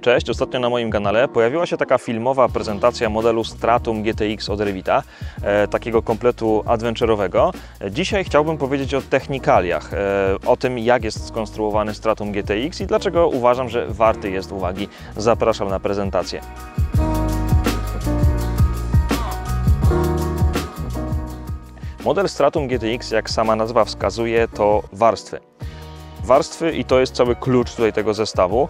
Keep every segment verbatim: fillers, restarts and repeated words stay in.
Cześć, ostatnio na moim kanale pojawiła się taka filmowa prezentacja modelu Stratum G T X od Revita, e, takiego kompletu adventure'owego. Dzisiaj chciałbym powiedzieć o technikaliach, e, o tym, jak jest skonstruowany Stratum G T X i dlaczego uważam, że warty jest uwagi. Zapraszam na prezentację. Model Stratum G T X, jak sama nazwa wskazuje, to warstwy. Warstwy i to jest cały klucz tutaj tego zestawu.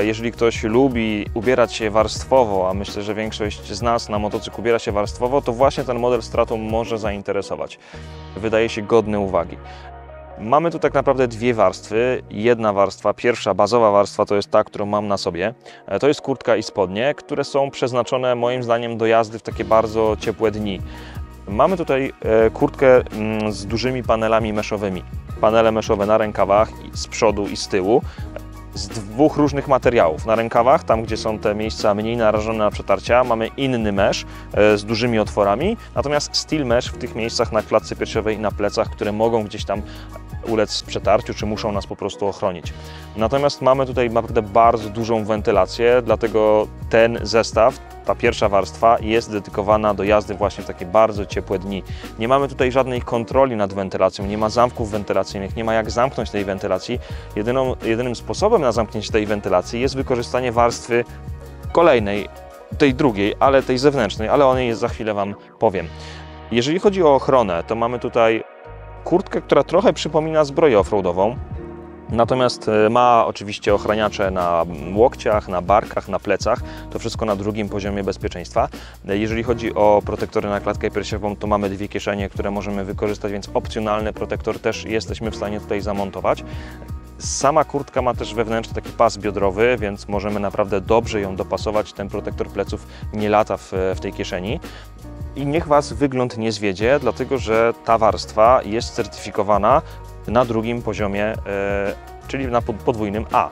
Jeżeli ktoś lubi ubierać się warstwowo, a myślę, że większość z nas na motocykl ubiera się warstwowo, to właśnie ten model Stratum może zainteresować. Wydaje się godny uwagi. Mamy tu tak naprawdę dwie warstwy. Jedna warstwa, pierwsza bazowa warstwa, to jest ta, którą mam na sobie. To jest kurtka i spodnie, które są przeznaczone moim zdaniem do jazdy w takie bardzo ciepłe dni. Mamy tutaj kurtkę z dużymi panelami meszowymi. Panele meszowe na rękawach, z przodu i z tyłu, z dwóch różnych materiałów. Na rękawach, tam gdzie są te miejsca mniej narażone na przetarcia, mamy inny mesz z dużymi otworami, natomiast steel mesh w tych miejscach na klatce piersiowej i na plecach, które mogą gdzieś tam ulec przetarciu, czy muszą nas po prostu ochronić. Natomiast mamy tutaj naprawdę bardzo dużą wentylację, dlatego ten zestaw, ta pierwsza warstwa jest dedykowana do jazdy właśnie w takie bardzo ciepłe dni. Nie mamy tutaj żadnej kontroli nad wentylacją, nie ma zamków wentylacyjnych, nie ma jak zamknąć tej wentylacji. Jedyną, jedynym sposobem na zamknięcie tej wentylacji jest wykorzystanie warstwy kolejnej, tej drugiej, ale tej zewnętrznej, ale o niej za chwilę Wam powiem. Jeżeli chodzi o ochronę, to mamy tutaj kurtkę, która trochę przypomina zbroję offroadową, natomiast ma oczywiście ochraniacze na łokciach, na barkach, na plecach. To wszystko na drugim poziomie bezpieczeństwa. Jeżeli chodzi o protektory na klatkę piersiową, to mamy dwie kieszenie, które możemy wykorzystać, więc opcjonalny protektor też jesteśmy w stanie tutaj zamontować. Sama kurtka ma też wewnętrzny taki pas biodrowy, więc możemy naprawdę dobrze ją dopasować. Ten protektor pleców nie lata w, w tej kieszeni. I niech Was wygląd nie zwiedzie, dlatego że ta warstwa jest certyfikowana na drugim poziomie, czyli na podwójnym A.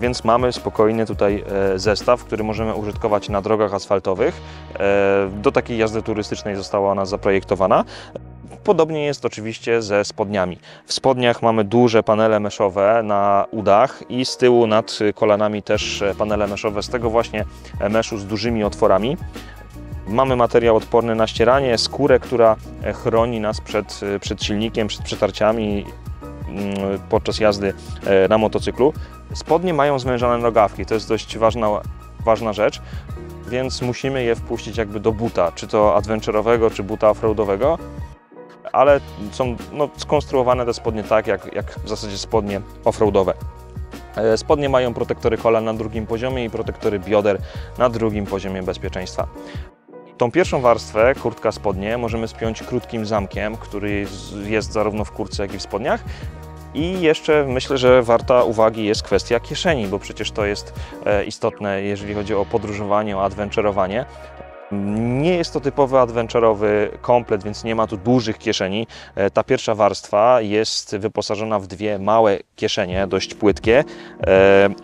Więc mamy spokojny tutaj zestaw, który możemy użytkować na drogach asfaltowych. Do takiej jazdy turystycznej została ona zaprojektowana. Podobnie jest oczywiście ze spodniami. W spodniach mamy duże panele meszowe na udach i z tyłu nad kolanami też panele meszowe z tego właśnie meszu z dużymi otworami. Mamy materiał odporny na ścieranie, skórę, która chroni nas przed, przed silnikiem, przed przetarciami podczas jazdy na motocyklu. Spodnie mają zmężane nogawki, to jest dość ważna, ważna rzecz, więc musimy je wpuścić jakby do buta, czy to adventure'owego, czy buta offroadowego, ale są no, skonstruowane te spodnie tak, jak, jak w zasadzie spodnie offroadowe. Spodnie mają protektory kolan na drugim poziomie i protektory bioder na drugim poziomie bezpieczeństwa. Tą pierwszą warstwę, kurtka, spodnie, możemy spiąć krótkim zamkiem, który jest zarówno w kurtce, jak i w spodniach. I jeszcze myślę, że warta uwagi jest kwestia kieszeni, bo przecież to jest istotne, jeżeli chodzi o podróżowanie, o adventurowanie. Nie jest to typowy adventurowy komplet, więc nie ma tu dużych kieszeni. Ta pierwsza warstwa jest wyposażona w dwie małe kieszenie, dość płytkie,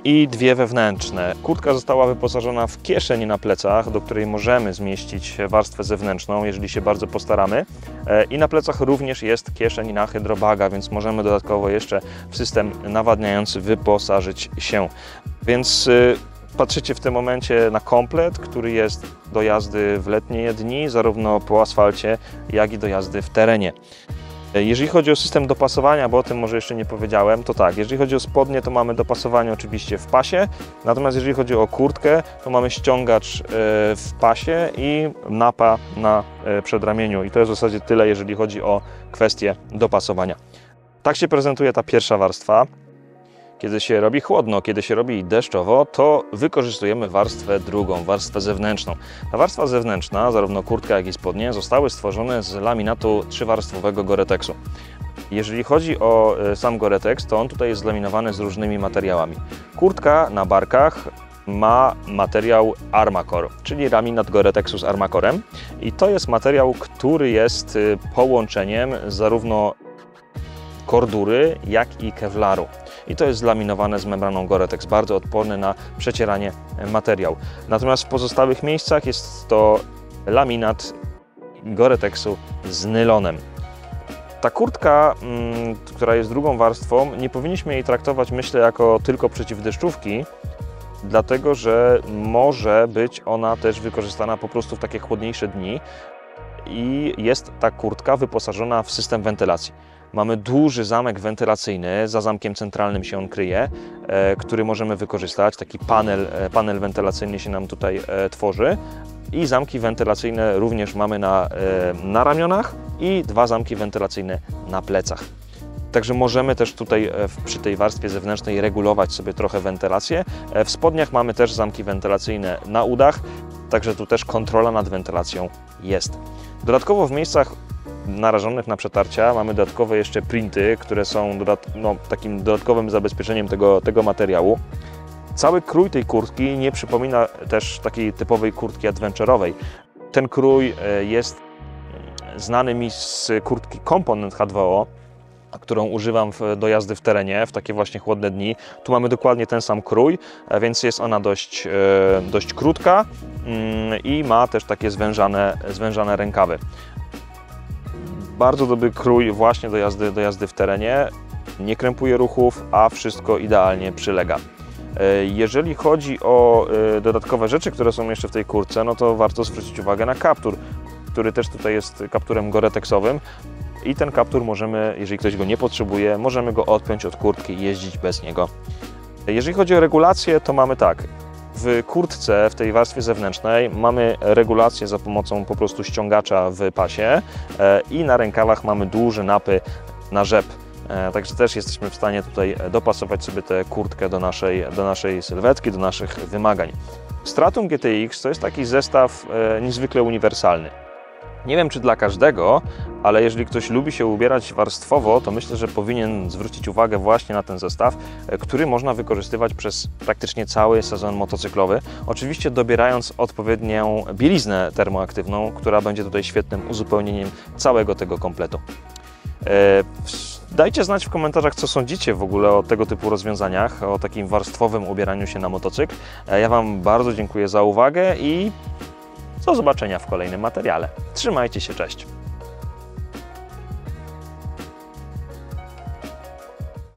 i dwie wewnętrzne. Kurtka została wyposażona w kieszeń na plecach, do której możemy zmieścić warstwę zewnętrzną, jeżeli się bardzo postaramy. I na plecach również jest kieszeń na hydrobaga, więc możemy dodatkowo jeszcze w system nawadniający wyposażyć się. Więc patrzycie w tym momencie na komplet, który jest do jazdy w letnie dni, zarówno po asfalcie, jak i do jazdy w terenie. Jeżeli chodzi o system dopasowania, bo o tym może jeszcze nie powiedziałem, to tak, jeżeli chodzi o spodnie, to mamy dopasowanie oczywiście w pasie, natomiast jeżeli chodzi o kurtkę, to mamy ściągacz w pasie i napa na przedramieniu. I to jest w zasadzie tyle, jeżeli chodzi o kwestię dopasowania. Tak się prezentuje ta pierwsza warstwa. Kiedy się robi chłodno, kiedy się robi deszczowo, to wykorzystujemy warstwę drugą, warstwę zewnętrzną. Ta warstwa zewnętrzna, zarówno kurtka, jak i spodnie, zostały stworzone z laminatu trzywarstwowego Gore-Texu. Jeżeli chodzi o sam Gore-Tex, to on tutaj jest zlaminowany z różnymi materiałami. Kurtka na barkach ma materiał Armacor, czyli laminat Gore-Texu z Armacorem. I to jest materiał, który jest połączeniem zarówno kordury, jak i kewlaru. I to jest zlaminowane z membraną Gore-Tex, bardzo odporny na przecieranie materiał. Natomiast w pozostałych miejscach jest to laminat Gore-Texu z nylonem. Ta kurtka, m, która jest drugą warstwą, nie powinniśmy jej traktować, myślę, jako tylko przeciwdeszczówki, dlatego że może być ona też wykorzystana po prostu w takie chłodniejsze dni i jest ta kurtka wyposażona w system wentylacji. Mamy duży zamek wentylacyjny, za zamkiem centralnym się on kryje, e, który możemy wykorzystać. Taki panel, e, panel wentylacyjny się nam tutaj e, tworzy. I zamki wentylacyjne również mamy na, e, na ramionach i dwa zamki wentylacyjne na plecach. Także możemy też tutaj e, przy tej warstwie zewnętrznej regulować sobie trochę wentylację. E, w spodniach mamy też zamki wentylacyjne na udach, także tu też kontrola nad wentylacją jest. Dodatkowo w miejscach narażonych na przetarcia mamy dodatkowe jeszcze printy, które są dodat no, takim dodatkowym zabezpieczeniem tego, tego materiału. Cały krój tej kurtki nie przypomina też takiej typowej kurtki adventure'owej. Ten krój jest znany mi z kurtki Component H dwa O, którą używam do jazdy w terenie, w takie właśnie chłodne dni. Tu mamy dokładnie ten sam krój, więc jest ona dość, dość krótka i ma też takie zwężane, zwężane rękawy. Bardzo dobry krój właśnie do jazdy, do jazdy w terenie, nie krępuje ruchów, a wszystko idealnie przylega. Jeżeli chodzi o dodatkowe rzeczy, które są jeszcze w tej kurtce, no to warto zwrócić uwagę na kaptur, który też tutaj jest kapturem gore-texowym i ten kaptur możemy, jeżeli ktoś go nie potrzebuje, możemy go odpiąć od kurtki i jeździć bez niego. Jeżeli chodzi o regulację, to mamy tak. W kurtce, w tej warstwie zewnętrznej mamy regulację za pomocą po prostu ściągacza w pasie i na rękawach mamy duże napy na rzep. Także też jesteśmy w stanie tutaj dopasować sobie tę kurtkę do naszej, do naszej sylwetki, do naszych wymagań. Stratum G T X to jest taki zestaw niezwykle uniwersalny. Nie wiem, czy dla każdego, ale jeżeli ktoś lubi się ubierać warstwowo, to myślę, że powinien zwrócić uwagę właśnie na ten zestaw, który można wykorzystywać przez praktycznie cały sezon motocyklowy. Oczywiście dobierając odpowiednią bieliznę termoaktywną, która będzie tutaj świetnym uzupełnieniem całego tego kompletu. Dajcie znać w komentarzach, co sądzicie w ogóle o tego typu rozwiązaniach, o takim warstwowym ubieraniu się na motocykl. Ja Wam bardzo dziękuję za uwagę i do zobaczenia w kolejnym materiale. Trzymajcie się, cześć!